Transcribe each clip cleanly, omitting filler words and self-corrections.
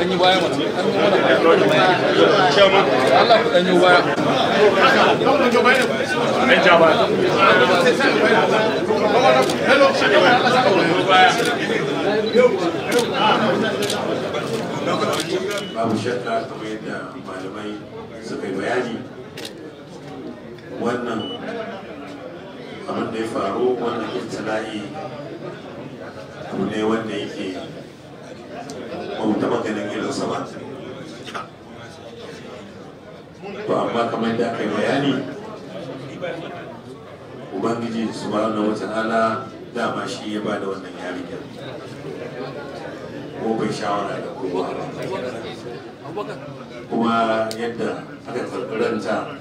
ɗanyi baya mana. Allah ku ɗanyi baya. Ɗan ja baya. Babu shakka kamar yadda malamai suka yi bayani wannan abin da ya faru wannan ibtila'i abu ne wanda yake ba mu taɓa ganin irinsa ba. To amma kamar da aka yi bayani Ubangiji subhanahu wa ta'ala dama shi ya ba da wannan yarinya ko bai shawara da kowa kuma yadda aka karɓaranta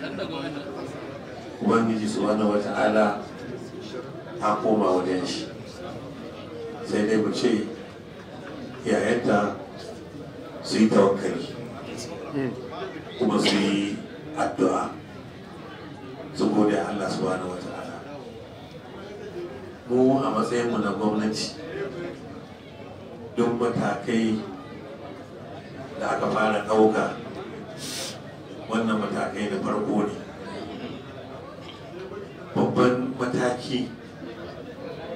Ubangiji subhanahu wa ta'ala a koma wajen shi. Sai dai mu ce yayanta su yi tawakkali kuma su yi addu'a su gode Allah subhanahu wata'ala. Mu a matsayinmu na gwamnati duk matakai da aka fara ɗauka wannan matakai da farko ne. Babban mataki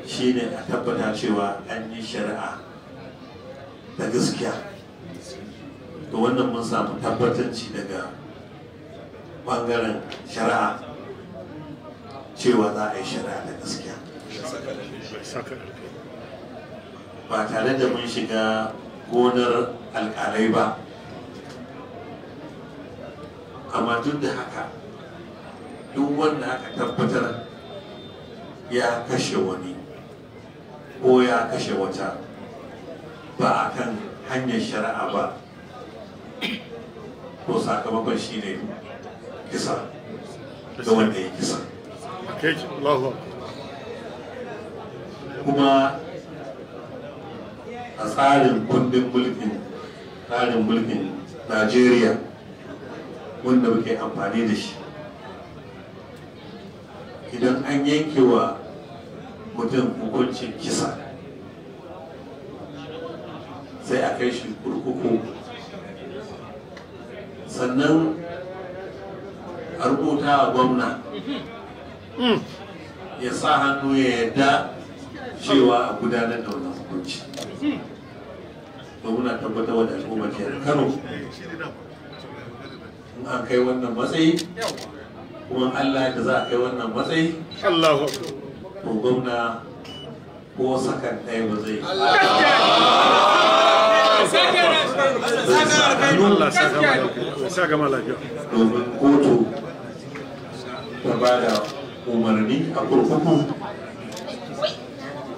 shine a tabbata cewa an yi shari'a da gaskiya. To wannan mun samu tabbatanci daga bangaren shari'a cewa za a yi shari'a da gaskiya ba tare da mun shiga gonar alƙalai ba. Amma duk da haka duk wanda aka tabbatar ya kashe wani ko ya kashe wata ba a kan hanyar shari'a ba ko sakamakon shi ne kisa da wanda ya kisa. Kuma a tsarin kundin mulkin Najeriya wanda muke amfani da shi idan an yankewa mutum hukuncin kisa sai a kai shi kurkuku sannan a rubuta a gwamna ya sa hannu ya yadda cewa a gudanar da wannan hukunci. Muna tabbatar da al'ummar jihar Kano in an kai wannan matsayi kuma Allah da za a kai wannan matsayi to gwamna ko sakan ɗaya ba zai domin kotu ta ba da umarni a kurkuku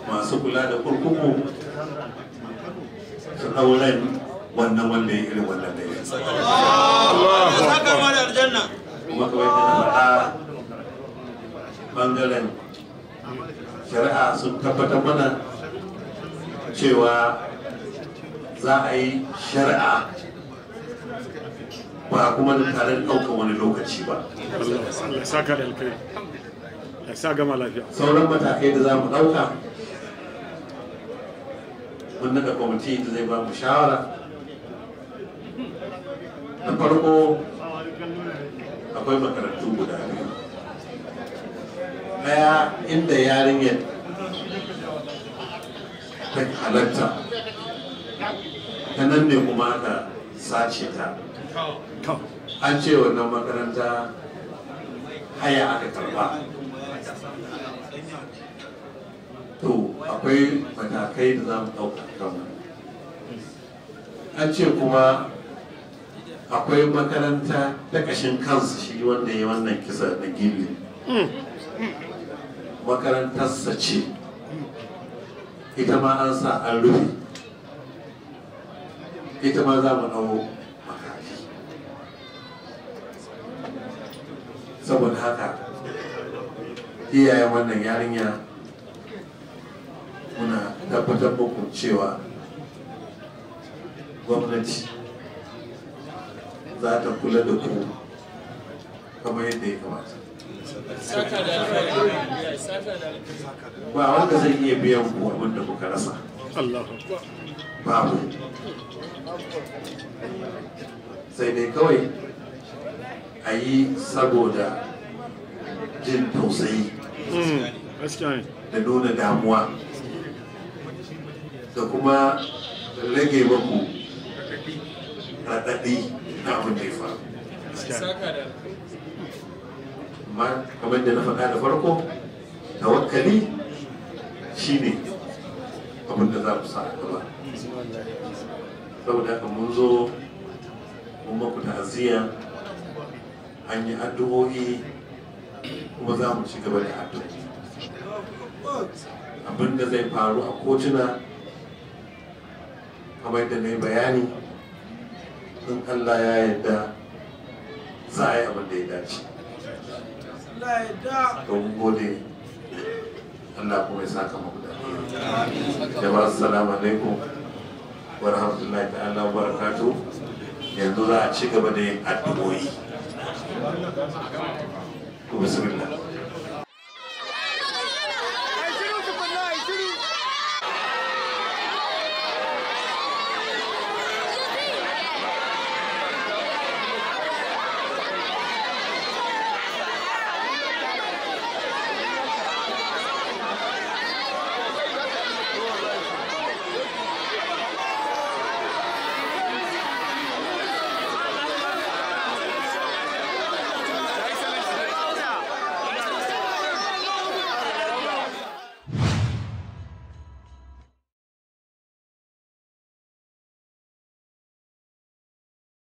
masu kula da kurkuku su ɗauran wannan wanda ya irin wannan da ya kuma kawai da faɗa ɓangaren shari'a sun tabbatar mana cewa za a yi shari'a ba kuma da tare da ɗaukar wani lokaci ba. Sauran matakai da za mu ɗauka mun naɗa kwamiti da zai ba mu shawara. Na farko akwai makarantu guda biyu, ɗaya inda yarinyar ta halatta ta nan ne kuma aka sace ta. An ce wannan makaranta haya aka karba. To akwai matakai da za mu ɗauka kanmu. An ce kuma akwai makaranta ta ƙashin kansa shi wanda ya yi wannan kisa da gilli makarantarsa ce ita ma an sa an rufe ita ma za mu ɗau makafi. Saboda haka iyayen wannan yarinya muna tabbatar muku cewa gwamnati za ta kula da ku kamar yadda ya kamata. Ba wanda zai iya biyan ku abin da kuka rasa. properly. Sai dai kawai a yi saboda jin tausayi da nuna damuwa da kuma rage muku raɗaɗi na abin da ya faru. Amma kamar da na faɗa da farko, tawakkali shi ne abin da za ku sa a gaba. Saboda haka mun zo mun maku ta'aziyya, an yi addu'o'i kuma za mu ci gaba da addu'o'i. Abin da zai faru a kotuna kamar da na yi bayani, in Allah ya yarda za a yi abin da ya dace. Don gode Allah kuma ya saka maku da jama'a. Assalamu alaikum wa rahmatullahi ta'ala wa barakatuh. Yanzu za a ci gaba da addu'o'i. Bismillah.